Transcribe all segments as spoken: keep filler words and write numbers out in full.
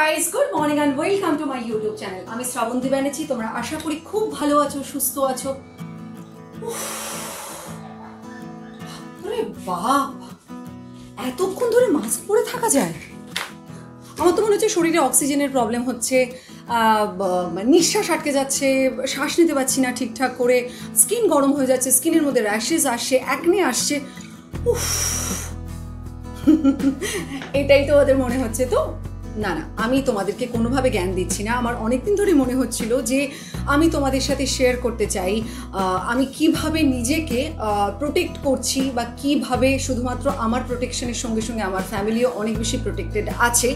Guys good morning and welcome to my YouTube channel आमी श्रावंती बैनर्जी तुम्हारा आशा करी खूब ভালো আছো সুস্থ আছো। আরে বাহ এতক্ষণ ধরে মাস্ক পরে থাকা যায়? আমার তো মনে হচ্ছে শরীরে অক্সিজেনের প্রবলেম হচ্ছে, নিঃশ্বাস আটকে যাচ্ছে, শ্বাস নিতে পারছি না ঠিকঠাক করে, স্কিন গরম হয়ে যাচ্ছে, স্কিনের মধ্যে র্যাশেস আসছে, অ্যাকনে আসছে। উফ এটাই তো ওদের মনে হচ্ছে। তো না না আমি তোমাদেরকে কোনোভাবে জ্ঞান দিচ্ছি না, আমার অনেকদিন ধরে মনে হচ্ছিল যে আমি তোমাদের সাথে শেয়ার করতে চাই আমি কিভাবে নিজেকে প্রোটেক্ট করছি বা কিভাবে শুধুমাত্র আমার প্রোটেকশনের সঙ্গে সঙ্গে আমার ফ্যামিলিও অনেক বেশি প্রোটেক্টেড আছে।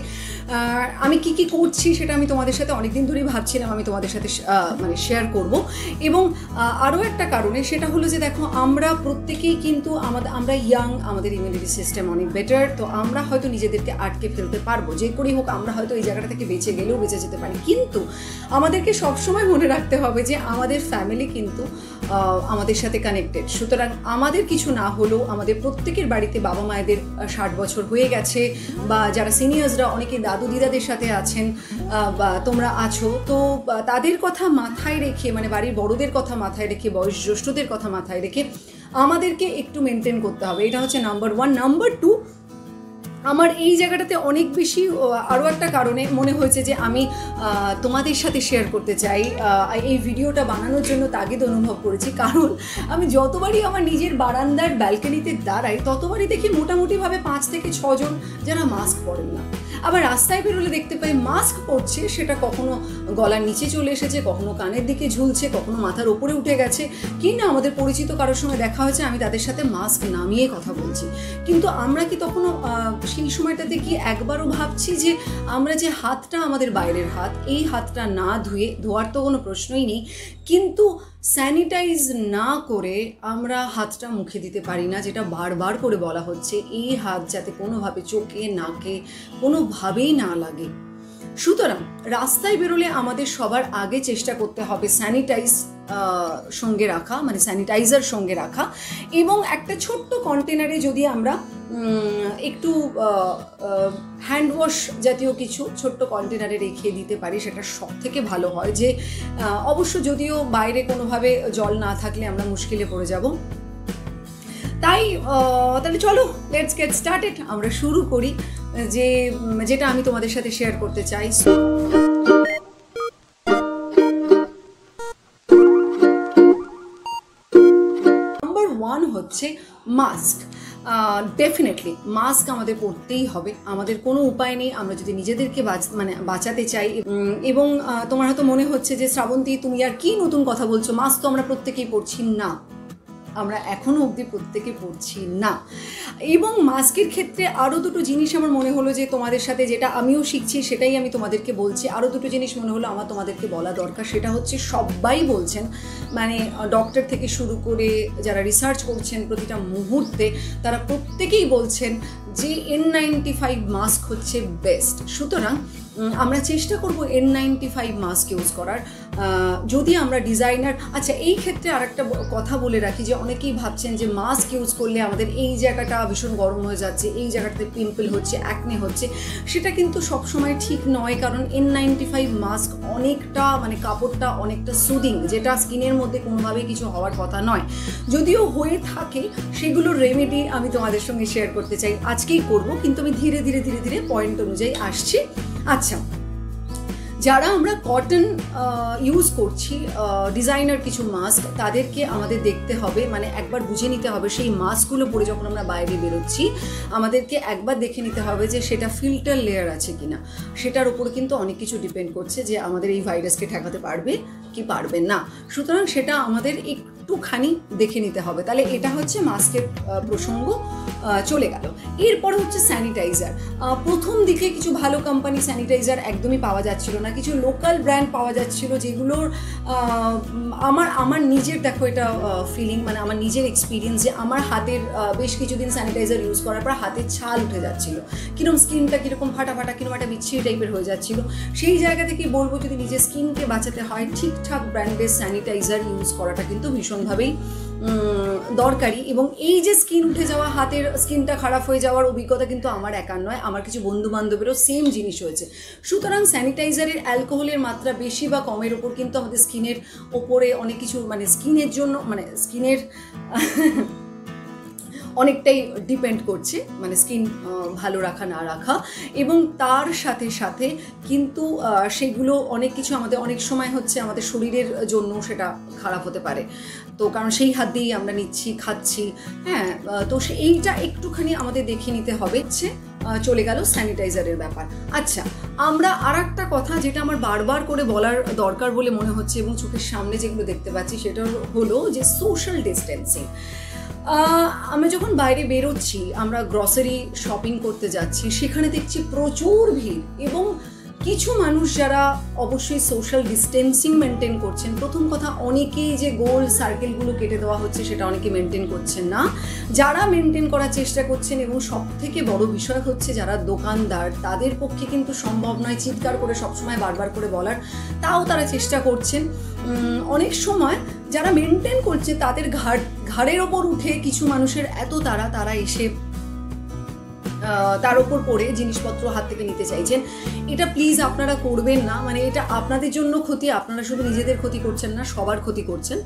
আমি কি কি করছি সেটা আমি তোমাদের সাথে অনেকদিন ধরেই ভাবছিলাম আমি তোমাদের সাথে মানে শেয়ার করব। এবং আরও একটা কারণে সেটা হলো যে দেখো আমরা প্রত্যেকেই কিন্তু আমাদের আমরা ইয়াং, আমাদের ইমিউনিটি সিস্টেম অনেক বেটার, তো আমরা হয়তো নিজেদেরকে আটকে ফেলতে পারবো যে করেই হোক। আমরা হয়তো এই জায়গাটা থেকে বেঁচে গেলেও বেঁচে যেতে পারি, কিন্তু আমাদেরকে সবসময় মনে রাখতে হবে যে আমাদের ফ্যামিলি কিন্তু আমাদের সাথে কানেক্টেড। সুতরাং আমাদের কিছু না হলেও আমাদের প্রত্যেকের বাড়িতে বাবা মায়েদের ষাট বছর হয়ে গেছে বা যারা সিনিয়র্সরা অনেকে দাদু দিদাদের সাথে আছেন বা তোমরা আছো, তো তাদের কথা মাথায় রেখে মানে বাড়ির বড়দের কথা মাথায় রেখে বয়োজ্যেষ্ঠদের কথা মাথায় রেখে আমাদেরকে একটু মেনটেন করতে হবে। এটা হচ্ছে নাম্বার ওয়ান। নাম্বার টু আমার এই জায়গাটাতে অনেক বেশি আরও একটা কারণে মনে হয়েছে যে আমি তোমাদের সাথে শেয়ার করতে চাই, এই ভিডিওটা বানানোর জন্য তাগিদ অনুভব করেছি। কারণ আমি যতবারই আমার নিজের বারান্দার ব্যালকনিতে দাঁড়াই ততবারই দেখি মোটামুটিভাবে পাঁচ থেকে ছজন যারা মাস্ক পরেন না। আবার রাস্তায় বেরোলে দেখতে পাই মাস্ক পরছে, সেটা কখনো গলার নিচে চলে এসেছে, কখনো কানের দিকে ঝুলছে, কখনো মাথার ওপরে উঠে গেছে, কি না আমাদের পরিচিত কারোর সঙ্গে দেখা হয়েছে আমি তাদের সাথে মাস্ক নামিয়ে কথা বলছি। কিন্তু আমরা কি তখনও সেই সময়টাতে কি একবারও ভাবছি যে আমরা যে হাতটা আমাদের বাইরের হাত, এই হাতটা না ধুয়ে, ধোয়ার তো কোনো প্রশ্নই নেই, কিন্তু স্যানিটাইজ না করে আমরা হাতটা মুখে দিতে পারি না, যেটা বারবার করে বলা হচ্ছে এই হাত যাতে কোনোভাবে চোখে নাকে কোনোভাবেই না লাগে। সুতরাং রাস্তায় বেরোলে আমাদের সবার আগে চেষ্টা করতে হবে স্যানিটাইজ সঙ্গে রাখা, মানে স্যানিটাইজার সঙ্গে রাখা, এবং একটা ছোট্ট কন্টেনারে যদি আমরা একটু হ্যান্ড ওয়াশ জাতীয় কিছু ছোট্ট কন্টেনারে রেখে দিতে পারি সেটা সব থেকে ভালো হয়। যে অবশ্য যদিও বাইরে কোনোভাবে জল না থাকলে আমরা মুশকিলে পড়ে যাব। তাই তাহলে চলো লেটস গেট স্টার্টেড, আমরা শুরু করি যে যেটা আমি তোমাদের সাথে শেয়ার করতে চাই। নাম্বার ওয়ান হচ্ছে মাস্ক। ডেফিনেটলি মাস্ক আমাদের পরতেই হবে, আমাদের কোনো উপায় নেই আমরা যদি নিজেদেরকে বাঁচ মানে বাঁচাতে চাই। এবং তোমার হয়তো মনে হচ্ছে যে শ্রাবন্তী তুমি আর কি নতুন কথা বলছো, মাস্ক তো আমরা প্রত্যেকেই পরছি। না, আমরা এখনও অবধি প্রত্যেকে পড়ছি না। এবং মাস্কের ক্ষেত্রে আরও দুটো জিনিস আমার মনে হলো যে তোমাদের সাথে যেটা আমিও শিখছি সেটাই আমি তোমাদেরকে বলছি। আরও দুটো জিনিস মনে হলো আমার তোমাদেরকে বলা দরকার, সেটা হচ্ছে সবাই বলছেন, মানে ডক্টর থেকে শুরু করে যারা রিসার্চ করছেন প্রতিটা মুহূর্তে তারা প্রত্যেকেই বলছেন যে এন নাইনটি ফাইভ মাস্ক হচ্ছে বেস্ট। সুতরাং আমরা চেষ্টা করব N ninety five mask use করার, যদি আমরা ডিজাইনার। আচ্ছা এই ক্ষেত্রে আরেকটা কথা বলে রাখি যে অনেকেই ভাবছেন যে মাস্ক ইউজ করলে আমাদের এই জায়গাটা ভীষণ গরম হয়ে যাচ্ছে, এই জায়গাটাতে পিম্পল হচ্ছে, অ্যাকনে হচ্ছে, সেটা কিন্তু সবসময় ঠিক নয়। কারণ এন নাইনটি ফাইভ মাস্ক অনেকটা মানে কাপড়টা অনেকটা সুদিং, যেটা স্কিনের মধ্যে কোনোভাবেই কিছু হওয়ার কথা নয়। যদিও হয়ে থাকে সেগুলোর রেমেডি আমি তোমাদের সঙ্গে শেয়ার করতে চাই, আজকেই করব, কিন্তু আমি ধীরে ধীরে ধীরে ধীরে পয়েন্ট অনুযায়ী আসছি। আচ্ছা যারা আমরা কটন ইউজ করছি ডিজাইনার কিছু মাস্ক, তাদেরকে আমাদের দেখতে হবে মানে একবার বুঝে নিতে হবে সেই মাস্কগুলো পরে যখন আমরা বাইরে বেরোচ্ছি আমাদেরকে একবার দেখে নিতে হবে যে সেটা ফিল্টার লেয়ার আছে কি না। সেটার উপর কিন্তু অনেক কিছু ডিপেন্ড করছে যে আমাদের এই ভাইরাসকে ঠেকাতে পারবে কি পারবে না। সুতরাং সেটা আমাদের একটুখানি দেখে নিতে হবে। তাহলে এটা হচ্ছে মাস্কের প্রসঙ্গ চলে গেল। এরপরে হচ্ছে স্যানিটাইজার। প্রথম দিকে কিছু ভালো কোম্পানি স্যানিটাইজার একদমই পাওয়া যাচ্ছিল না, কিছু লোকাল ব্র্যান্ড পাওয়া যাচ্ছিল যেগুলোর আমার আমার নিজের দেখো এটা ফিলিং মানে আমার নিজের এক্সপিরিয়েন্স যে আমার হাতের বেশ কিছুদিন স্যানিটাইজার ইউজ করার পর হাতের ছাল উঠে যাচ্ছিল, কীরকম স্কিনটা কীরকম ফাটা ফাটা কীরকম একটা বিচ্ছিরি টাইপের হয়ে যাচ্ছিল। সেই জায়গা থেকে বলবো যদি নিজের স্কিনকে বাঁচাতে হয় ঠিকঠাক ব্র্যান্ডের স্যানিটাইজার ইউজ করাটা কিন্তু ভীষণভাবেই দরকারি এবং এই যে স্কিন উঠে যাওয়া হাতের স্কিনটা খারাপ হয়ে যাওয়ার অভিজ্ঞতা কিন্তু আমার একার নয়, আমার কিছু বন্ধু বান্ধবেরও সেম জিনিস হয়েছে। সুতরাং স্যানিটাইজারের অ্যালকোহলের মাত্রা বেশি বা কমের ওপর কিন্তু আমাদের স্কিনের ওপরে অনেক কিছু মানে স্কিনের জন্য মানে স্কিনের অনেকটাই ডিপেন্ড করছে, মানে স্কিন ভালো রাখা না রাখা। এবং তার সাথে সাথে কিন্তু সেগুলো অনেক কিছু আমাদের অনেক সময় হচ্ছে আমাদের শরীরের জন্য সেটা খারাপ হতে পারে, তো কারণ সেই হাত দিয়েই আমরা নিচ্ছি খাচ্ছি। হ্যাঁ, তো সেইটা একটুখানি আমাদের দেখে নিতে হবে। হচ্ছে চলে গেল স্যানিটাইজারের ব্যাপার। আচ্ছা, আমরা আর একটা কথা যেটা আমার বারবার করে বলার দরকার বলে মনে হচ্ছে এবং চোখের সামনে যেগুলো দেখতে পাচ্ছি সেটা হলো যে সোশ্যাল ডিস্টেন্সিং। আমরা যখন বাইরে বেরোচ্ছি, আমরা গ্রসারি শপিং করতে যাচ্ছি, সেখানে দেখছি প্রচুর ভিড় এবং কিছু মানুষ যারা অবশ্যই সোশ্যাল ডিস্টেন্সিং মেনটেন করছেন। প্রথম কথা, অনেকেই যে গোল সার্কেলগুলো কেটে দেওয়া হচ্ছে সেটা অনেকে মেনটেন করছেন না, যারা মেনটেন করার চেষ্টা করছেন। এবং সবথেকে বড় বিষয় হচ্ছে যারা দোকানদার, তাদের পক্ষে কিন্তু সম্ভব নয় চিৎকার করে সবসময় বারবার করে বলার, তাও তারা চেষ্টা করছেন। অনেক সময় যারা মেনটেন করছে তাদের ঘাড় ঘাড়ের ওপর উঠে কিছু মানুষের এত তারা তারা এসে তার ওপর পড়ে জিনিসপত্র হাত থেকে নিতে চাইছেন। এটা প্লিজ আপনারা করবেন না, মানে এটা আপনাদের জন্য ক্ষতি, আপনারা শুধু নিজেদের ক্ষতি করছেন না, সবার ক্ষতি করছেন।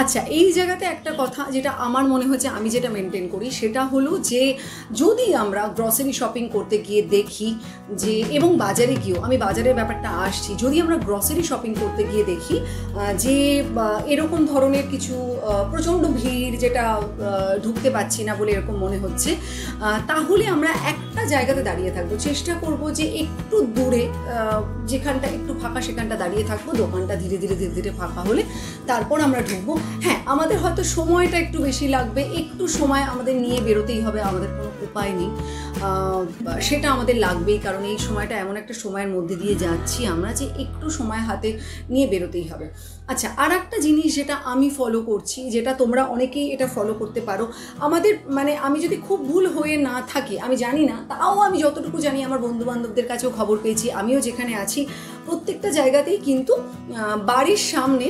আচ্ছা, এই জায়গাতে একটা কথা যেটা আমার মনে হচ্ছে আমি যেটা মেনটেন করি সেটা হলো যে যদি আমরা গ্রসারি শপিং করতে গিয়ে দেখি যে, এবং বাজারে গিয়েও, আমি বাজারের ব্যাপারটা আসছি, যদি আমরা গ্রসারি শপিং করতে গিয়ে দেখি যে এরকম ধরনের কিছু প্রচণ্ড ভিড় যেটা ঢুকতে পারছি না বলে এরকম মনে হচ্ছে, তাহলে আমরা একটা জায়গাতে দাঁড়িয়ে থাকবো, চেষ্টা করব যে একটু দূরে যেখানটা একটু ফাঁকা সেখানটা দাঁড়িয়ে থাকবো, দোকানটা ধীরে ধীরে ধীরে ধীরে ফাঁকা হলে তারপর আমরা ঢুকবো। হ্যাঁ, আমাদের হয়তো সময়টা একটু বেশি লাগবে, একটু সময় আমাদের নিয়ে বেরোতেই হবে, আমাদের কোনো উপায় নেই, সেটা আমাদের লাগবেই, কারণ এই সময়টা এমন একটা সময়ের মধ্যে দিয়ে যাচ্ছি আমরা যে একটু সময় হাতে নিয়ে বেরোতেই হবে। আচ্ছা, আর একটা জিনিস যেটা আমি ফলো করছি, যেটা তোমরা অনেকেই এটা ফলো করতে পারো, আমাদের মানে আমি যদি খুব ভুল হয়ে না থাকি, আমি জানি না, তাও আমি যতটুকু জানি আমার বন্ধুবান্ধবদের কাছেও খবর পেয়েছি, আমিও যেখানে আছি প্রত্যেকটা জায়গাতেই কিন্তু বাড়ির সামনে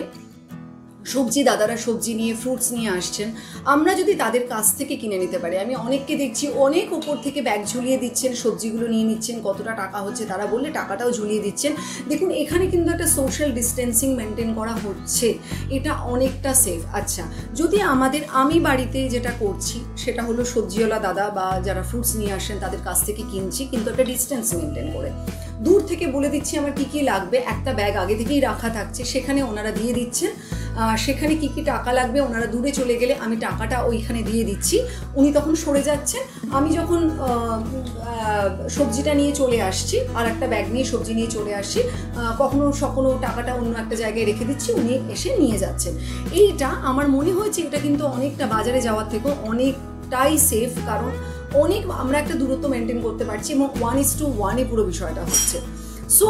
সবজি দাদারা সবজি নিয়ে ফ্রুটস নিয়ে আসছেন, আমরা যদি তাদের কাছ থেকে কিনে নিতে পারি। আমি অনেককে দেখছি অনেক ওপর থেকে ব্যাগ ঝুলিয়ে দিচ্ছেন, সবজিগুলো নিয়ে নিচ্ছেন, কতটা টাকা হচ্ছে তারা বললে টাকাটাও ঝুলিয়ে দিচ্ছেন। দেখুন, এখানে কিন্তু একটা সোশ্যাল ডিস্টেন্সিং মেনটেন করা হচ্ছে, এটা অনেকটা সেফ। আচ্ছা, যদি আমাদের, আমি বাড়িতে যেটা করছি সেটা হলো সবজিওয়ালা দাদা বা যারা ফ্রুটস নিয়ে আসেন তাদের কাছ থেকে কিনছি, কিন্তু একটা ডিস্টেন্স মেনটেন করে, দূর থেকে বলে দিচ্ছি আমার কী কী লাগবে, একটা ব্যাগ আগে থেকেই রাখা থাকছে, সেখানে ওনারা দিয়ে দিচ্ছেন, সেখানে কী কী টাকা লাগবে ওনারা দূরে চলে গেলে আমি টাকাটা ওইখানে দিয়ে দিচ্ছি, উনি তখন সরে যাচ্ছেন, আমি যখন সবজিটা নিয়ে চলে আসছি, আর একটা ব্যাগ নিয়ে সবজি নিয়ে চলে আসছি, কখনো সকলো টাকাটা অন্য একটা জায়গায় রেখে দিচ্ছি, উনি এসে নিয়ে যাচ্ছেন। এইটা আমার মনে হয়েছে এটা কিন্তু অনেকটা বাজারে যাওয়ার থেকেও অনেকটাই সেফ, কারণ অনেক আমরা একটা দূরত্ব মেনটেন করতে পারছি এবং ওয়ান ইস টু ওয়ানে পুরো বিষয়টা হচ্ছে। সো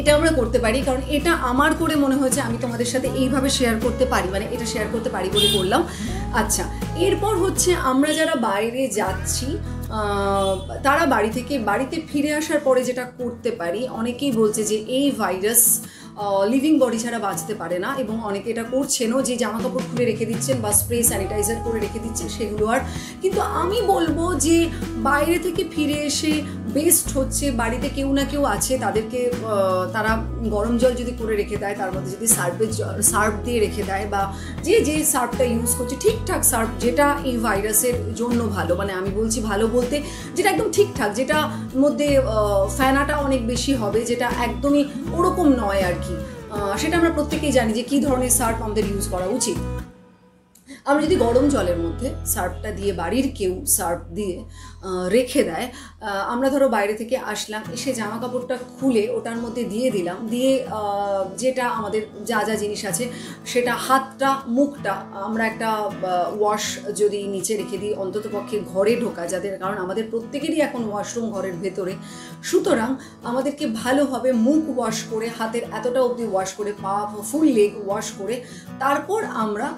এটা আমরা করতে পারি, কারণ এটা আমার করে মনে হয়েছে আমি তোমাদের সাথে এইভাবে শেয়ার করতে পারি, মানে এটা শেয়ার করতে পারি বলে বললাম। আচ্ছা, এরপর হচ্ছে আমরা যারা বাইরে যাচ্ছি তারা বাড়ি থেকে বাড়িতে ফিরে আসার পরে যেটা করতে পারি, অনেকেই বলছে যে এই ভাইরাস লিভিং বডি ছাড়া বাঁচতে পারে না, এবং অনেকে এটা করছেনও, যে জামা কাপড় খুলে রেখে দিচ্ছেন বা স্প্রে স্যানিটাইজার করে রেখে দিচ্ছেন সেগুলো। আর কিন্তু আমি বলবো যে বাইরে থেকে ফিরে এসে বেস্ট হচ্ছে বাড়িতে কেউ না কেউ আছে, তাদেরকে তারা গরম জল যদি করে রেখে দেয়, তার মধ্যে যদি সার্ফের জল সার্ফ দিয়ে রেখে দেয়, বা যে যে সার্ফটা ইউজ করছে ঠিকঠাক সার্ফ, যেটা এই ভাইরাসের জন্য ভালো, মানে আমি বলছি ভালো বলতে যেটা একদম ঠিকঠাক, যেটা মধ্যে ফেনাটা অনেক বেশি হবে, যেটা একদমই ওরকম নয় আর কি, সেটা আমরা প্রত্যেকেই জানি যে কী ধরনের সার্ফ আমাদের ইউজ করা উচিত। আমরা যদি গরম জলের মধ্যে সার্ফটা দিয়ে বাড়ির কেউ সার্ফ দিয়ে রেখে দেয়, আমরা ধরো বাইরে থেকে আসলাম, এসে জামা কাপড়টা খুলে ওটার মধ্যে দিয়ে দিলাম, দিয়ে যেটা আমাদের যা যা জিনিস আছে সেটা হাতটা মুখটা আমরা একটা ওয়াশ যদি নিচে রেখে দিই, অন্ততপক্ষে ঘরে ঢোকা যাদের, কারণ আমাদের প্রত্যেকেরই এখন ওয়াশরুম ঘরের ভেতরে, সুতরাং আমাদেরকে ভালোভাবে মুখ ওয়াশ করে, হাতের এতটা অবধি ওয়াশ করে, পা ফুল লেগ ওয়াশ করে তারপর আমরা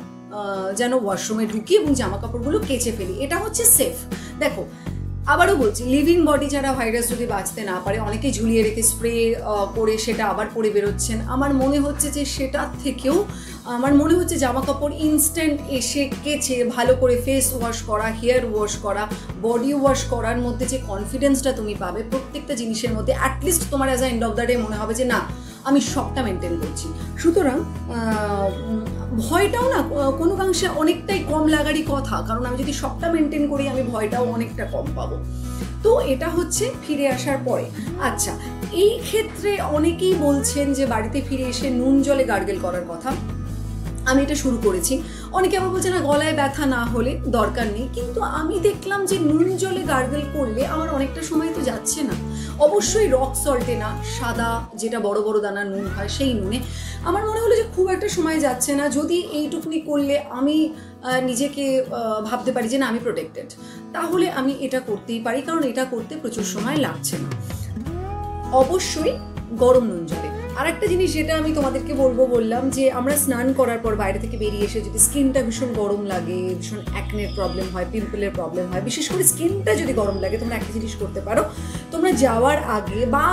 যেন ওয়াশরুমে ঢুকি এবং জামা কাপড়গুলো কেচে ফেলি, এটা হচ্ছে সেফ। দেখো, আবারও বলছি, লিভিং বডি ছাড়া ভাইরাস যদি বাঁচতে না পারে, অনেকে ঝুলিয়ে রেখে স্প্রে করে সেটা আবার পরে বেরোচ্ছেন। আমার মনে হচ্ছে যে সেটার থেকেও আমার মনে হচ্ছে জামা কাপড় ইনস্ট্যান্ট এসে কেচে ভালো করে ফেস ওয়াশ করা, হেয়ার ওয়াশ করা, বডি ওয়াশ করার মধ্যে যে কনফিডেন্সটা তুমি পাবে প্রত্যেকটা জিনিসের মধ্যে, অ্যাটলিস্ট তোমার as a end of the day মনে হবে যে না, আমি সবটা মেনটেন করছি। সুতরাং ভয়টাও না কোনো অংশে অনেকটাই কম লাগারই কথা, কারণ আমি যদি সবটা মেনটেন করি আমি ভয়টাও অনেকটা কম পাবো। তো এটা হচ্ছে ফিরে আসার পরে। আচ্ছা, এই ক্ষেত্রে অনেকেই বলছেন যে বাড়িতে ফিরে এসে নুন জলে গার্গেল করার কথা, আমি এটা শুরু করেছি। অনেকে আবার বলছে না, গলায় ব্যথা না হলে দরকার নেই, কিন্তু আমি দেখলাম যে নুন জলে গার্গেল করলে আমার অনেকটা সময় তো যাচ্ছে না। অবশ্যই রক সল্টে না, সাদা যেটা বড় বড় দানা নুন হয় সেই নুনে। আমার মনে হলো যে খুব একটা সময় যাচ্ছে না, যদি এইটুকুনি করলে আমি নিজেকে ভাবতে পারি যে না আমি প্রোটেক্টেড, তাহলে আমি এটা করতেই পারি, কারণ এটা করতে প্রচুর সময় লাগছে না। অবশ্যই গরম নুন জলে। আর একটা জিনিস যেটা আমি তোমাদেরকে বলবো, বললাম যে আমরা স্নান করার পর বাইরে থেকে বেরিয়ে এসে যদি স্কিনটা ভীষণ গরম লাগে, ভীষণ অ্যাকনের প্রবলেম হয়, পিম্পলের প্রবলেম হয়, বিশেষ করে স্কিনটা যদি গরম লাগে, তোমরা একটা জিনিস করতে পারো, তোমরা যাওয়ার আগে বা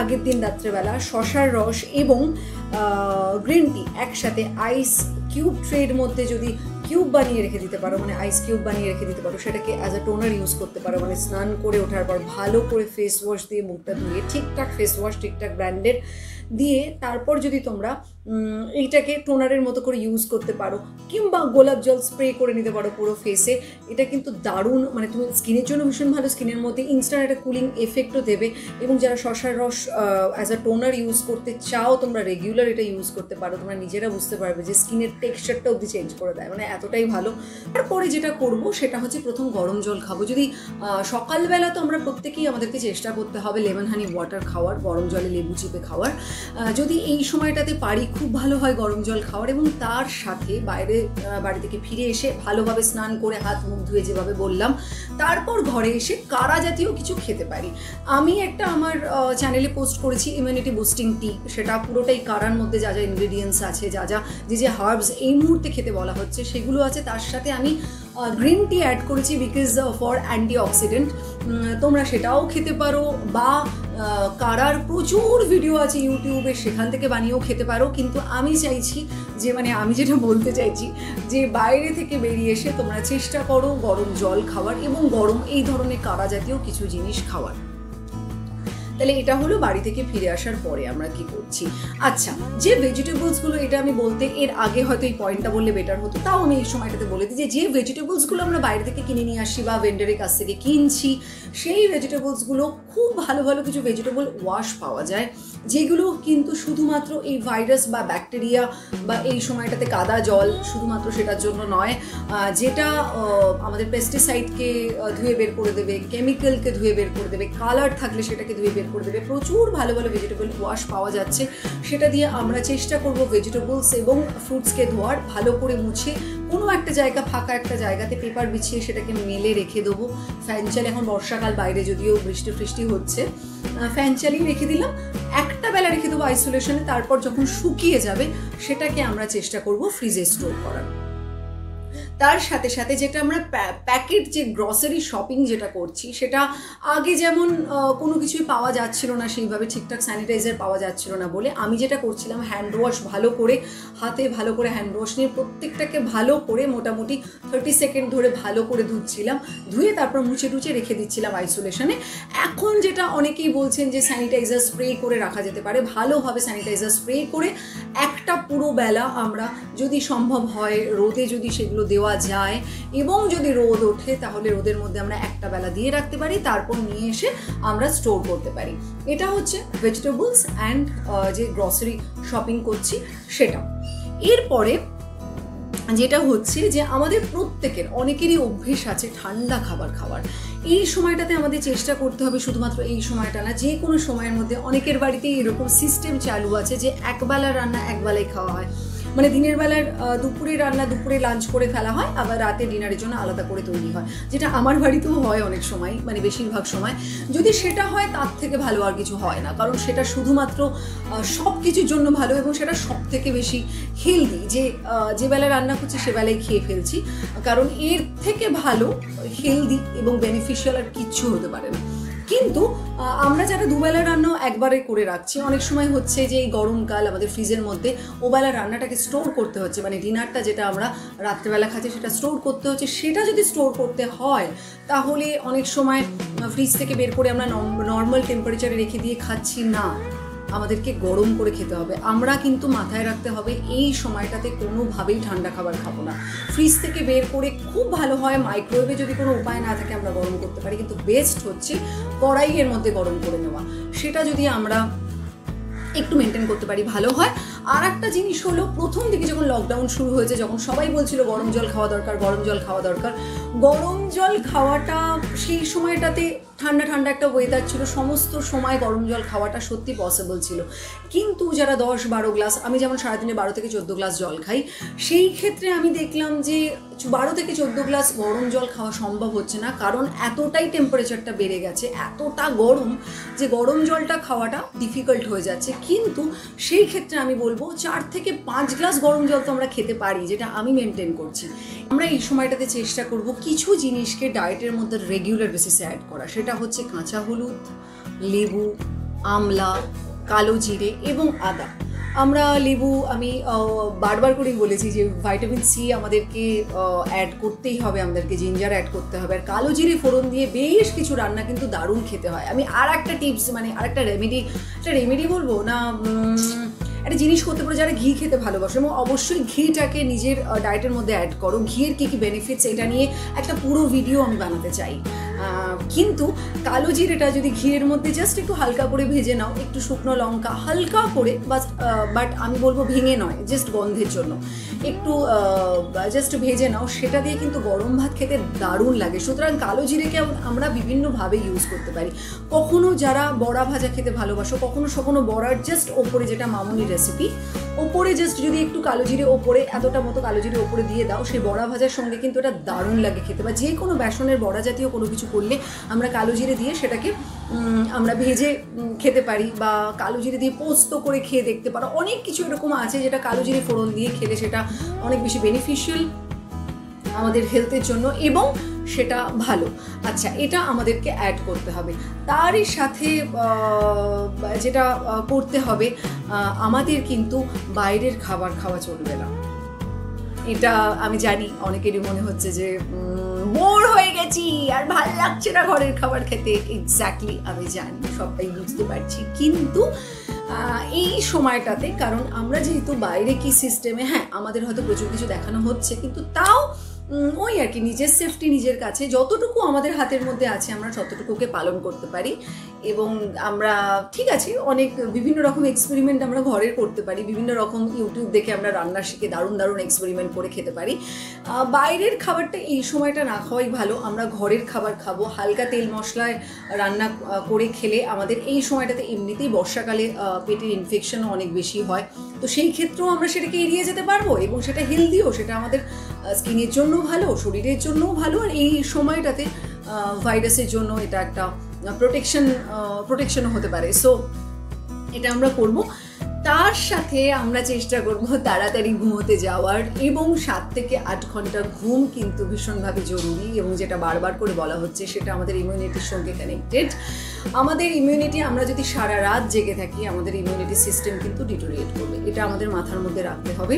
আগের দিন রাত্রেবেলা শশার রস এবং গ্রিন টি একসাথে আইস কিউব ট্রের মধ্যে যদি কিউব বানিয়ে রেখে দিতে পারো, মানে আইস কিউব বানিয়ে রেখে দিতে পারো, সেটাকে অ্যাজ আ টোনার ইউজ করতে পারো। মানে স্নান করে ওঠার পর ভালো করে ফেস ওয়াশ দিয়ে মুখটা ধুয়ে, ঠিকঠাক ফেস ওয়াশ, ঠিকঠাক ব্র্যান্ডেড দিয়ে, তারপর যদি তোমরা এইটাকে টোনারের মতো করে ইউজ করতে পারো, কিংবা গোলাপ জল স্প্রে করে নিতে পারো পুরো ফেসে, এটা কিন্তু দারুণ, মানে তুমি স্কিনের জন্য ভীষণ ভালো, স্কিনের মধ্যে ইনস্ট্যান্ট একটা কুলিং এফেক্টও দেবে। এবং যারা শশার রস অ্যাজ আ টোনার ইউজ করতে চাও, তোমরা রেগুলার এটা ইউজ করতে পারো, তোমরা নিজেরা বুঝতে পারবে যে স্কিনের টেক্সচারটা অবধি চেঞ্জ করে দেয়, মানে এতটাই ভালো। তারপরে যেটা করবো সেটা হচ্ছে প্রথম গরম জল খাবো। যদি সকালবেলা তো আমরা প্রত্যেকেই আমাদেরকে চেষ্টা করতে হবে লেমন হানি ওয়াটার খাওয়ার, গরম জলে লেবু চিপে খাওয়ার, যদি এই সময়টাতে পারি খুব ভালো হয় গরম জল খাওয়ার। এবং তার সাথে বাইরে বাড়ি থেকে ফিরে এসে ভালোভাবে স্নান করে হাত মুখ ধুয়ে যেভাবে বললাম, তারপর ঘরে এসে কারা জাতীয় কিছু খেতে পারি। আমি একটা আমার চ্যানেলে পোস্ট করেছি ইমিউনিটি বুস্টিং টি, সেটা পুরোটাই কারার মধ্যে যা যা ইনগ্রিডিয়েন্টস আছে, যা যা যে যে হার্বস এই মুহূর্তে খেতে বলা হচ্ছে সেগুলো আছে, তার সাথে আমি গ্রিন টি অ্যাড করেছি বিকজ ফর অ্যান্টিঅক্সিডেন্ট, তোমরা সেটাও খেতে পারো। বা কারার প্রচুর ভিডিও আছে ইউটিউবে, সেখান থেকে বানিয়েও খেতে পারো। কিন্তু আমি চাইছি যে, মানে আমি যেটা বলতে চাইছি যে বাইরে থেকে বেরিয়ে এসে তোমরা চেষ্টা করো গরম জল খাওয়ার এবং গরম এই ধরনের কারা জাতীয় কিছু জিনিস খাওয়ার। তাহলে এটা হলো বাড়ি থেকে ফিরে আসার পরে আমরা কি করছি। আচ্ছা, যে ভেজিটেবলসগুলো, এটা আমি বলতে এর আগে হয়তো এই পয়েন্টটা বললে বেটার হতো, তাও আমি এই সময়টাতে বলে দিই যে যে ভেজিটেবলসগুলো আমরা বাইরে থেকে কিনে নিয়ে আসি বা ভেন্ডারের কাছ থেকে কিনছি, সেই ভেজিটেবলসগুলো খুব ভালো ভালো কিছু ভেজিটেবল ওয়াশ পাওয়া যায়, যেগুলো কিন্তু শুধুমাত্র এই ভাইরাস বা ব্যাকটেরিয়া বা এই সময়টাতে কাদা জল শুধুমাত্র সেটার জন্য নয়, যেটা আমাদের পেস্টিসাইডকে ধুয়ে বের করে দেবে, কেমিক্যালকে ধুয়ে বের করে দেবে, কালার থাকলে সেটাকে ধুয়ে বের করে দেবে। প্রচুর ভালো ভালো ভেজিটেবল ওয়াশ পাওয়া যাচ্ছে, সেটা দিয়ে আমরা চেষ্টা করব ভেজিটেবলস এবং ফ্রুটসকে ধোয়ার, ভালো করে মুছে কোনো একটা জায়গা, ফাঁকা একটা জায়গাতে পেপার বিছিয়ে সেটাকে মেলে রেখে দেবো। ফ্যান চালিয়ে, এখন বর্ষাকাল, বাইরে যদিও বৃষ্টি ফৃষ্টি হচ্ছে, ফ্যান চালিয়ে রেখে দিলাম, একটা বেলা রেখে দেবো আইসোলেশনে, তারপর যখন শুকিয়ে যাবে সেটাকে আমরা চেষ্টা করব ফ্রিজে স্টোর করার। তার সাথে সাথে যেটা আমরা প্যাকেট যে গ্রসারি শপিং যেটা করছি, সেটা আগে যেমন কোনো কিছুই পাওয়া যাচ্ছিল না সেইভাবে, ঠিকঠাক স্যানিটাইজার পাওয়া যাচ্ছিল না বলে আমি যেটা করছিলাম, হ্যান্ড ওয়াশ ভালো করে, হাতে ভালো করে হ্যান্ড ওয়াশ নিয়ে প্রত্যেকটাকে ভালো করে মোটামুটি থার্টি সেকেন্ড ধরে ভালো করে ধুচ্ছিলাম, ধুয়ে তারপর মুছে টুছে রেখে দিচ্ছিলাম আইসোলেশনে। এখন যেটা অনেকেই বলছেন যে স্যানিটাইজার স্প্রে করে রাখা যেতে পারে, ভালোভাবে স্যানিটাইজার স্প্রে করে একটা পুরো বেলা আমরা যদি সম্ভব হয় রোদে যদি সেগুলো দেওয়া যায়, এবং যদি রোদ ওঠে তাহলে রোদের মধ্যে আমরা একটা বেলা দিয়ে রাখতে পারি, তারপর নিয়ে এসে আমরা স্টোর করতে পারি। এটা হচ্ছে ভেজিটেবলস অ্যান্ড যে গ্রসারি শপিং করছি সেটা। এরপরে যেটা হচ্ছে যে আমাদের প্রত্যেকের অনেকেরই অভ্যেস আছে ঠান্ডা খাবার খাওয়ার। এই সময়টাতে আমাদের চেষ্টা করতে হবে, শুধুমাত্র এই সময়টা না, যে কোনো সময়ের মধ্যে অনেকের বাড়িতেই এরকম সিস্টেম চালু আছে যে একবেলা রান্না একবেলাই খাওয়া হয়। মানে দিনের বেলার দুপুরে রান্না দুপুরে লাঞ্চ করে ফেলা হয়, আবার রাতে ডিনারের জন্য আলাদা করে তৈরি হয়, যেটা আমার বাড়িতেও হয় অনেক সময়, মানে বেশিরভাগ সময়। যদি সেটা হয় তার থেকে ভালো আর কিছু হয় না, কারণ সেটা শুধুমাত্র সব কিছুর জন্য ভালো এবং সেটা সব থেকে বেশি হেলদি। যে যে বেলা রান্না করছি সে বেলায় খেয়ে ফেলছি, কারণ এর থেকে ভালো হেলদি এবং বেনিফিশিয়াল আর কিচ্ছু হতে পারে না। কিন্তু আমরা যারা দুবেলা রান্না একবারে করে রাখছি, অনেক সময় হচ্ছে যে এই গরমকাল আমাদের ফ্রিজের মধ্যে ওবেলা রান্নাটাকে স্টোর করতে হচ্ছে, মানে ডিনারটা যেটা আমরা রাত্রেবেলা খাচ্ছি সেটা স্টোর করতে হচ্ছে। সেটা যদি স্টোর করতে হয় তাহলে অনেক সময় ফ্রিজ থেকে বের করে আমরা নর্মাল টেম্পারেচারে রেখে দিয়ে খাচ্ছি না, আমাদেরকে গরম করে খেতে হবে। আমরা কিন্তু মাথায় রাখতে হবে এই সময়টাতে কোনোভাবেই ঠান্ডা খাবার খাবো না। ফ্রিজ থেকে বের করে খুব ভালো হয় মাইক্রোওয়েভে যদি কোনো উপায় না থাকে আমরা গরম করতে পারি, কিন্তু বেস্ট হচ্ছে কড়াইয়ের মধ্যে গরম করে নেওয়া। সেটা যদি আমরা একটু মেনটেন করতে পারি ভালো হয়। আর একটা জিনিস হলো, প্রথম দিকে যখন লকডাউন শুরু হয়েছে, যখন সবাই বলছিল গরম জল খাওয়া দরকার গরম জল খাওয়া দরকার গরম জল খাওয়াটা, সেই সময়টাতে ঠান্ডা ঠান্ডা একটা ওয়েদার ছিল, সমস্ত সময় গরম জল খাওয়াটা সত্যি পসিবল ছিল। কিন্তু যারা দশ বারো গ্লাস, আমি যেমন সারাদিনে বারো থেকে চোদ্দো গ্লাস জল খাই, সেই ক্ষেত্রে আমি দেখলাম যে বারো থেকে চোদ্দো গ্লাস গরম জল খাওয়া সম্ভব হচ্ছে না, কারণ এতটাই টেম্পারেচারটা বেড়ে গেছে, এতটা গরম যে গরম জলটা খাওয়াটা ডিফিকাল্ট হয়ে যাচ্ছে। কিন্তু সেই ক্ষেত্রে আমি বলবো চার থেকে পাঁচ গ্লাস গরম জল তো আমরা খেতে পারি, যেটা আমি মেনটেন করছি। আমরা এই সময়টাতে চেষ্টা করব কিছু জিনিসকে ডায়েটের মধ্যে রেগুলার বেসিসে অ্যাড করা, সেটা হচ্ছে কাঁচা হলুদ, লেবু, আমলা, কালো জিরে এবং আদা। আমরা লেবু, আমি বারবার করেই বলেছি যে ভাইটামিন সি আমাদেরকে অ্যাড করতেই হবে, আমাদেরকে জিঞ্জার অ্যাড করতে হবে, আর কালো জিরে ফোড়ন দিয়ে বেশ কিছু রান্না কিন্তু দারুণ খেতে হয়। আমি আর একটা টিপস, মানে আর একটা রেমেডি, একটা রেমেডি বলবো না, একটা জিনিস করতে পারো যারা ঘি খেতে ভালোবাসো, এবং অবশ্যই ঘিটাকে নিজের ডায়েটের মধ্যে অ্যাড করো। ঘিয়ের কী কী বেনিফিটস এটা নিয়ে একটা পুরো ভিডিও আমি বানাতে চাই। কিন্তু কালো জিরেটা যদি ঘিয়ের মধ্যে জাস্ট একটু হালকা করে ভেজে নাও, একটু শুকনো লঙ্কা হালকা করে, বাট বাট আমি বলবো ভেঙে নয়, জাস্ট গন্ধের জন্য একটু জাস্ট ভেজে নাও, সেটা দিয়ে কিন্তু গরম ভাত খেতে দারুণ লাগে। সুতরাং কালো জিরেকে আমরা বিভিন্নভাবে ইউজ করতে পারি। কখনও যারা বড়া ভাজা খেতে ভালোবাসো, কখনো কখনো বড়ার জাস্ট ওপরে, যেটা মামুনির রেসিপি, ওপরে জাস্ট যদি একটু কালো জিরে ওপরে এতটা মতো কালো জিরে ওপরে দিয়ে দাও, সেই বড়া ভাজার সঙ্গে কিন্তু এটা দারুণ লাগে খেতে। বা যে কোনো বেসনের বড়া জাতীয় কোনো কিছু করলে আমরা কালো জিরে দিয়ে সেটাকে আমরা ভেজে খেতে পারি, বা কালো জিরে দিয়ে পোস্ত করে খেয়ে দেখতে পারো। অনেক কিছু এরকম আছে যেটা কালো জিরে ফোড়ন দিয়ে খেলে সেটা অনেক বেশি বেনিফিশিয়াল আমাদের হেলথের জন্য এবং সেটা ভালো। আচ্ছা, এটা আমাদেরকে অ্যাড করতে হবে। তারই সাথে যেটা করতে হবে, আমাদের কিন্তু বাইরের খাবার খাওয়া চলবে না। এটা আমি জানি অনেকেরই মনে হচ্ছে যে বোর হয়ে গেছি আর ভালো লাগছে না ঘরের খাবার খেতে। এক্স্যাক্টলি, আমি জানি, সবটাই বুঝতে পারছি। কিন্তু এই সময়টাতে, কারণ আমরা যেহেতু বাইরে কি সিস্টেমে, হ্যাঁ আমাদের হয়তো প্রচুর কিছু দেখানো হচ্ছে, কিন্তু তাও ওই আর কি নিজের সেফটি নিজের কাছে যতটুকু আমাদের হাতের মধ্যে আছে আমরা ততটুকুকে পালন করতে পারি। এবং আমরা ঠিক আছে, অনেক বিভিন্ন রকম এক্সপেরিমেন্ট আমরা ঘরের করতে পারি, বিভিন্ন রকম ইউটিউব দেখে আমরা রান্না শিখে দারুণ দারুণ এক্সপেরিমেন্ট করে খেতে পারি। বাইরের খাবারটা এই সময়টা না খাওয়াই ভালো, আমরা ঘরের খাবার খাবো। হালকা তেল মশলায় রান্না করে খেলে আমাদের এই সময়টাতে এমনিতেই বর্ষাকালে পেটের ইনফেকশনও অনেক বেশি হয়, তো সেই ক্ষেত্রেও আমরা সেটাকে এড়িয়ে যেতে পারবো এবং সেটা হেলদিও, সেটা আমাদের স্কিনের জন্য ভালো, শরীরের জন্যও ভালো। আর এই সময়টাতে ভাইরাসের জন্য এটা একটা প্রোটেকশন প্রোটেকশনও হতে পারে। সো এটা আমরা করব। তার সাথে আমরা চেষ্টা করব তাড়াতাড়ি ঘুমোতে যাওয়ার, এবং সাত থেকে আট ঘন্টা ঘুম কিন্তু ভীষণভাবে জরুরি, এবং যেটা বারবার করে বলা হচ্ছে সেটা আমাদের ইমিউনিটির সঙ্গে কানেক্টেড। আমাদের ইমিউনিটি, আমরা যদি সারা রাত জেগে থাকি আমাদের ইমিউনিটি সিস্টেম কিন্তু ডিটোরিয়েট করবে, এটা আমাদের মাথার মধ্যে রাখতে হবে।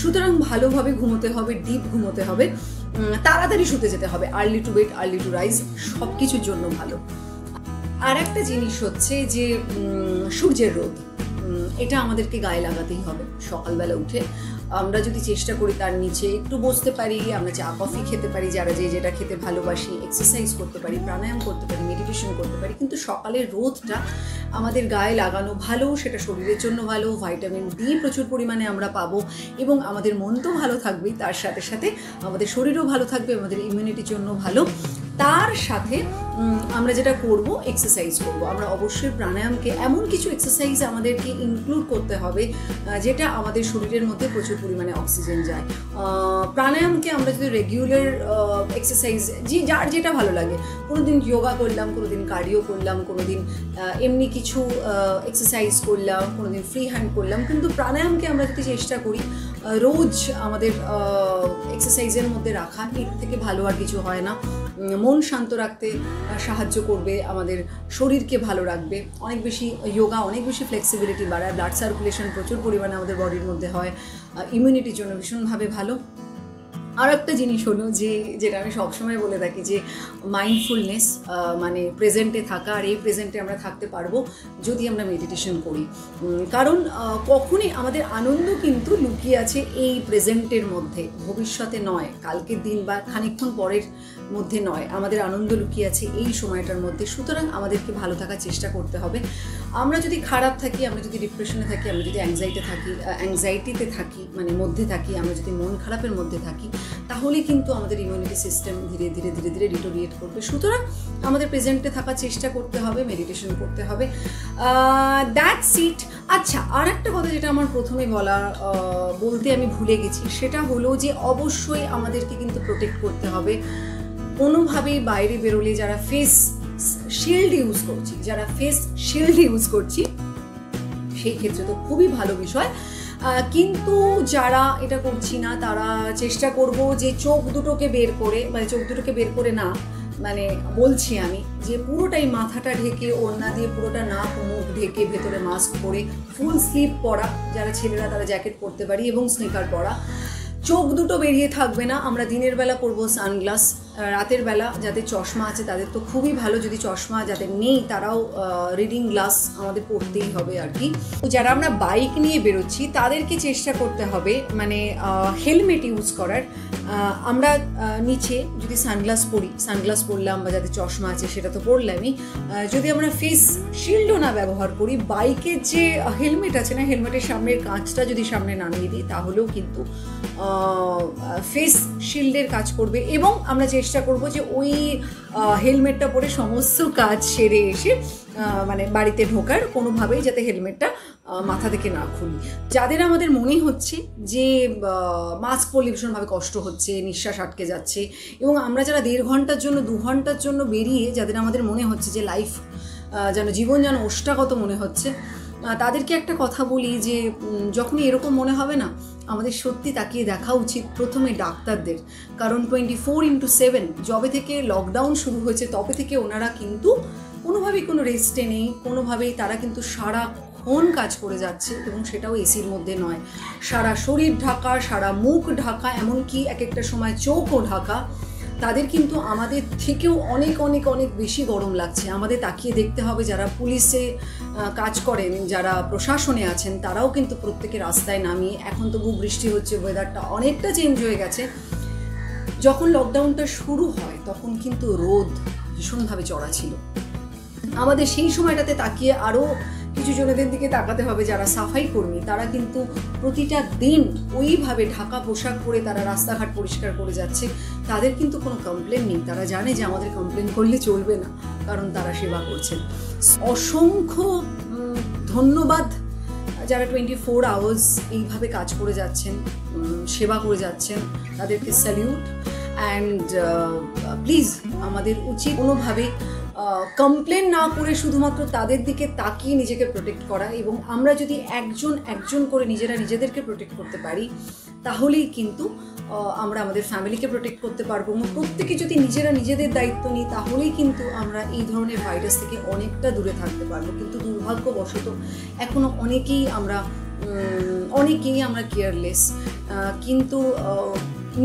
সুতরাং ভালোভাবে ঘুমোতে হবে, ডিপ ঘুমোতে হবে, তাড়াতাড়ি শুতে যেতে হবে। Early to bed, early to rise সব কিছুর জন্য ভালো। আর একটা জিনিস হচ্ছে যে সূর্যের রোদ, এটা আমাদেরকে গায়ে লাগাতেই হবে। সকালবেলা উঠে আমরা যদি চেষ্টা করি তার নিচে একটু বসতে পারি, আমরা চা কফি খেতে পারি, যারা যে যেটা খেতে ভালোবাসি, এক্সারসাইজ করতে পারি, প্রাণায়াম করতে পারি, মেডিটেশন করতে পারি, কিন্তু সকালের রোদটা আমাদের গায়ে লাগানো ভালো, সেটা শরীরের জন্য ভালো। ভাইটামিন ডি প্রচুর পরিমাণে আমরা পাবো, এবং আমাদের মন তো ভালো থাকবেই, তার সাথে সাথে আমাদের শরীরও ভালো থাকবে, আমাদের ইমিউনিটির জন্য ভালো। तार साथे आमरा जेटा करब एक्सारसाइज करब। आमरा अवश्य प्राणायाम के एमन किछु एक्सारसाइज आमादेरके इनक्लूड करते हबे जेटा आमादेर शरीरेर मध्ये प्रचुर परिमाणे अक्सिजेन जाय। प्राणायाम के आमरा जोदि रेगुलार एक्सारसाइज जी जार जेटा भालो लागे, कोनो दिन योगा करलाम, कोनो दिन कार्डियो करलाम, कोनो दिन एमनि किछु एक्सारसाइज करलाम, कोनो दिन फ्री हैंड करलाम, किन्तु प्राणायाम के आमरा जोदि चेष्टा करी रोज आमादेर एक्सारसाइजेर मध्ये राखा, एर थेके भालो आर किछु हय ना। मन शांत रखते साहाज्य करबे, आमादेर शरीर के भालो राखबे। अनेक बेशी योगा अनेक बेशी फ्लेक्सिबिलिटी बाड़ाय, ब्लाड सार्कुलेशन प्रचुर परिमाणे आमादेर बडिर मध्ये हय, इम्यूनिटिर जोन्नो भीषणभावे भालो। और एक जिनिस हलो जे जेटा आमि सब समय बोले थाकि जे माइंडफुलनेस माने प्रेजेंटे थाका, और ये प्रेजेंटे आमरा थाकते पारबो जोदि आमरा मेडिटेशन करी, कारण कखनोई आमादेर आनंद किन्तु लुकिये आछे एई प्रेजेंटेर मध्ये, भविष्यते नय, कालकेर दिन बा खानिकक्षण परेर मध्ये नय, आमादेर आनंद लुकिये आछे एई समयटार मध्ये। सुतरां आमादेरके भालो थाकार चेष्टा करते हबे। आमरा जोदि खाराप थाकि, आमरा जोदि डिप्रेशने थाकि, आमरा जोदि एंजाइटी थाकि एंजाइटीते थाकि माने मध्ये थाकि, आमरा जोदि मन खारापेर मध्ये थाकि, ताहले किन्तु आमादेर इम्यूनिटी सिस्टेम धीरे धीरे धीरे धीरे डिटोरिएट करबे। सुतरां आमादेर प्रेजेंटे थाकार चेष्टा करते हबे, मेडिटेशन करते हबे। That's it. अच्छा, आरेकटा कथा जेटा आमार प्रथमे बला बोलते आमी भूले गेछि, सेटा हलो जे अवश्यई आमादेरके किन्तु प्रोटेक्ट करते हबे। कोनोभाबेई बाइरे बेरोले जारा फेस शिल्ड यूज करछि, जारा फेस शिल्ड यूज करछि सेई क्षेत्रे तो खुबই भालो विषय, किन्तु जारा एटा करछि ना तारा चेष्टा करब जे चोख दुटोके बेर करे, माने चोख दुटोके बेर करे ना, माने बोलछि आमी जे पुरोटाई माथाटा ढेके ओड़ना दिये पुरोटा नाक मुख ढेके भेतरे मास्क परे फुल स्लिप परा, जारा छेलेरा तारा जैकेट पड़ते पारे एबं स्निकार परा, चोख दुटो बेरिये थाकबे ना। आमरा दिनेर बेला पड़ब सानग्लास, रातेर बेला जाते चश्मा आछे तादेर तो खुबই भालो, जोदि चश्मा जाते नेई ताराओ रिडिंग ग्लास आमादेर पड़तेई हबे आर कि। तो जारा आमरा बाइक निये बेरोच्छि तादेरके चेष्टा करते हबे माने हेलमेट यूज करार। आमरा नीचे जोदि सानग्लास परि, सानग्लास पड़लाम बा जाते चश्मा आछे सेटा तो पड़लामई, जोदि आमरा फेस शिल्डो ना व्यवहार करी, बाइकेर जे हेलमेट आछे ना हेलमेटेर सामनेर काँचटा जोदि सामने नामिये दिई ताहलेओ किन्तु फेस शिल्डेर काज करबे, एबं आमरा चेष्टा करब जे ओई हेलमेटटा परे समस्त काज सेरे एसे माने बाड़ीते ढोकार कोनोभाबेई जाते हेलमेटटा माथा थेके ना खुली। जादेर आमादेर मने होच्छे जे मास्क परले भीषणभावे कष्ट होच्छे, निश्वास आटके जाच्छे, एबं आमरा जारा देड़ घंटार जोन्नो दो घंटार जोन्नो बेरिये जादेर आमादेर मने होच्छे जे लाइफ जेन जीवन जेन ओष्टागत मने होच्छे, तादेरके एकटा कथा बोली जे जखोनी एरकम मने होबे ना आमादेर सत्यि ताकिये देखा उचित प्रथमे डाक्तारदेर, कारण टोयेंटी फोर इंटू सेवन जबे थेके लकडाउन शुरू होयेछे तबे थेके ओनारा किन्तु कोनोभाबेई कोनो रेस्टे नेई, कोनोभाबेई तारा किन्तु सारा कोन काज करे जाच्छे, एबं सेटाओ एसिर मध्ये नय, सारा शरीर ढाका, सारा मुख ढाका, एमनकि एक एकटा समय चोखो ढाका, तादेर किन्तु आमादेर थेकेओ अनेक अनेक अनेक बेशी गरम लागछे। आमादेर ताकिये देखते हबे जारा पुलिशे काज करेन, जारा प्रशासने आछेन, ताराओ किन्तु प्रत्येके रास्ताय नामी, एखन तो खूब बृष्टि होच्छे, वेदारटा अनेकटा चेंज हये गेछे। जखन लकडाउनटा शुरू हय तखन किन्तु रोद भीषणभावे चढ़ा छिलो, आमादेर सेई समयटाते ताकिये आरो किछु जनेদের দিকে তাকাতে হবে যারা সাফাই কর্মী, তারা কিন্তু প্রতিটা দিন ওইভাবে ঢাকা পোশাক পরে তারা রাস্তাঘাট পরিষ্কার করে যাচ্ছে, তাদের কিন্তু কোনো কমপ্লেন নেই, তারা জানে যে আমাদের কমপ্লেন করলে চলবে না, কারণ তারা সেবা করছেন। অসংখ্য ধন্যবাদ যারা টোয়েন্টি ফোর আওয়ার্স এইভাবে কাজ করে যাচ্ছেন, সেবা করে যাচ্ছেন, তাদেরকে স্যালিউট। অ্যান্ড প্লিজ আমাদের উচিত কোনোভাবে কমপ্লেন না করে শুধুমাত্র তাদের দিকে তাকিয়ে নিজেকে প্রোটেক্ট করা, এবং আমরা যদি একজন একজন করে নিজেরা নিজেদেরকে প্রোটেক্ট করতে পারি তাহলেই কিন্তু আমরা আমাদের ফ্যামিলিকে প্রোটেক্ট করতে পারবো। প্রত্যেকে যদি নিজেরা নিজেদের দায়িত্ব নিই তাহলেই কিন্তু আমরা এই ধরনের ভাইরাস থেকে অনেকটা দূরে থাকতে পারবো, কিন্তু দুর্ভাগ্যবশত এখনও অনেকেই আমরা অনেকেই আমরা কেয়ারলেস, কিন্তু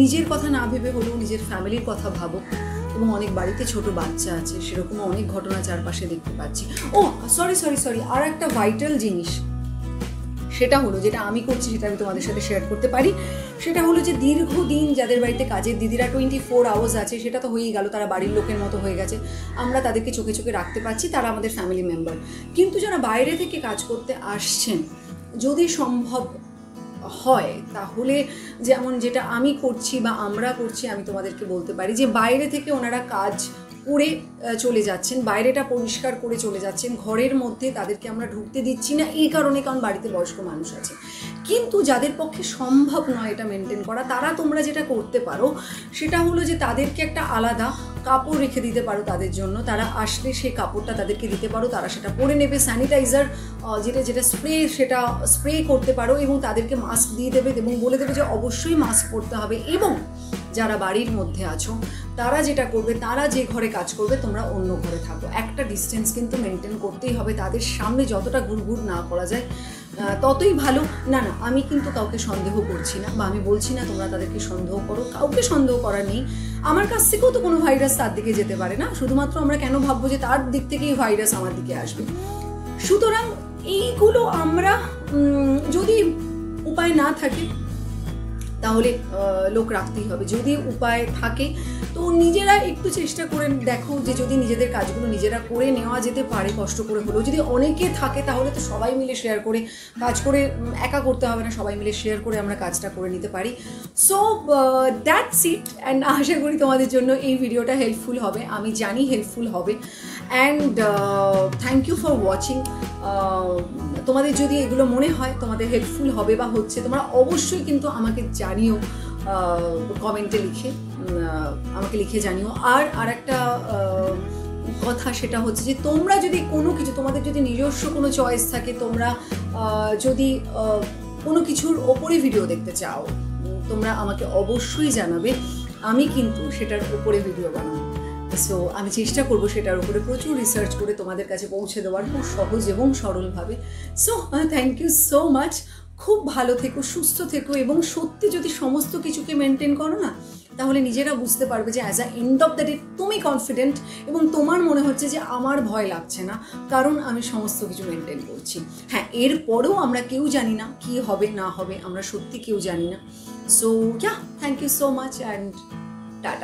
নিজের কথা না ভেবে হলেও নিজের ফ্যামিলির কথা ভাবো, এবং অনেক বাড়িতে ছোট বাচ্চা আছে সেরকম অনেক ঘটনা চারপাশে দেখতে পাচ্ছি। ও সরি সরি সরি আর একটা ভাইটাল জিনিস সেটা হলো যেটা আমি করছি, সেটা আমি তোমাদের সাথে শেয়ার করতে পারি, সেটা হলো যে দীর্ঘদিন যাদের বাড়িতে কাজের দিদিরা টোয়েন্টি ফোর আওয়ার্স আছে সেটা তো হয়েই গেল, তারা বাড়ির লোকের মতো হয়ে গেছে, আমরা তাদেরকে চোখে চোখে রাখতে পারছি, তারা আমাদের ফ্যামিলি মেম্বার, কিন্তু যারা বাইরে থেকে কাজ করতে আসছেন যদি সম্ভব হয় তাহলে যেমন যেটা আমি করছি বা আমরা করছি, আমি তোমাদেরকে বলতে পারি যে বাইরে থেকে ওনারা কাজ করে চলে যাচ্ছেন, বাইরেটা পরিষ্কার করে চলে যাচ্ছেন, ঘরের মধ্যে তাদেরকে আমরা ঢুকতে দিচ্ছি না এই কারণে, কারণ বাড়িতে বয়স্ক মানুষ আছে। কিন্তু যাদের পক্ষে সম্ভব নয় এটা মেনটেন করা, তারা তোমরা যেটা করতে পারো সেটা হলো যে তাদেরকে একটা আলাদা কাপড় রেখে দিতে পারো তাদের জন্য, তারা আসলে সেই কাপড়টা তাদেরকে দিতে পারো, তারা সেটা পরে নেবে। স্যানিটাইজার যেটা যেটা স্প্রে সেটা স্প্রে করতে পারো এবং তাদেরকে মাস্ক দিয়ে দেবে এবং বলে দেবে যে অবশ্যই মাস্ক পরতে হবে। এবং যারা বাড়ির মধ্যে আছো তারা যেটা করবে, তারা যে ঘরে কাজ করবে তোমরা অন্য ঘরে থাকো, একটা ডিস্টেন্স কিন্তু মেনটেন করতেই হবে, তাদের সামনে যতটা ঘুরঘুর না করা যায় ততই ভালো। না না আমি কিন্তু কাউকে সন্দেহ করছি না বা আমি বলছি না তোমরা তাদেরকে সন্দেহ করো, কাউকে সন্দেহ করা নেই। আমার কাছ থেকেও তো কোনো ভাইরাস তার দিকে যেতে পারে না, শুধুমাত্র আমরা কেন ভাববো যে তার দিক থেকেই ভাইরাস আমার দিকে আসবে। সুতরাং এইগুলো আমরা যদি উপায় না থাকে তাহলে লোক রাখতেই হবে, যদি উপায় থাকে তো নিজেরা একটু চেষ্টা করে দেখো যে যদি নিজেদের কাজগুলো নিজেরা করে নেওয়া যেতে পারে কষ্ট করে হলেও, যদি অনেকে থাকে তাহলে তো সবাই মিলে শেয়ার করে কাজ করে, একা করতে হবে না, সবাই মিলে শেয়ার করে আমরা কাজটা করে নিতে পারি। সো দ্যাটস ইট, অ্যান্ড আশা করি তোমাদের জন্য এই ভিডিওটা হেল্পফুল হবে, আমি জানি হেল্পফুল হবে। And thank you for watching. তোমাদের যদি এগুলো মনে হয় তোমাদের হেল্পফুল হবে বা হচ্ছে, তোমরা অবশ্যই কিন্তু আমাকে জানিও, কমেন্টে লিখে আমাকে লিখে জানিও। আর আর একটা কথা সেটা হচ্ছে যে তোমরা যদি কোনো কিছু, তোমাদের যদি নিজস্ব কোনো চয়েস থাকে, তোমরা যদি কোনো কিছুর ওপরে ভিডিও দেখতে চাও তোমরা আমাকে অবশ্যই জানাবে, আমি কিন্তু সেটার ওপরে ভিডিও বানাবো। সো আমি চেষ্টা করবো সেটার উপরে প্রচুর রিসার্চ করে তোমাদের কাছে পৌঁছে দেওয়ার, খুব সহজ এবং সরলভাবে। So thank you so much, খুব ভালো থেকো, সুস্থ থেকো, এবং সত্যি যদি সমস্ত কিছুকে মেনটেন করো না তাহলে নিজেরা বুঝতে পারবে যে as a end of the day তুমি কনফিডেন্ট এবং তোমার মনে হচ্ছে যে আমার ভয় লাগছে না কারণ আমি সমস্ত কিছু মেনটেন করছি। হ্যাঁ, এরপরেও আমরা কেউ জানি না কী হবে না হবে, আমরা সত্যি কেউ জানি না। So yeah, thank you so much and tata.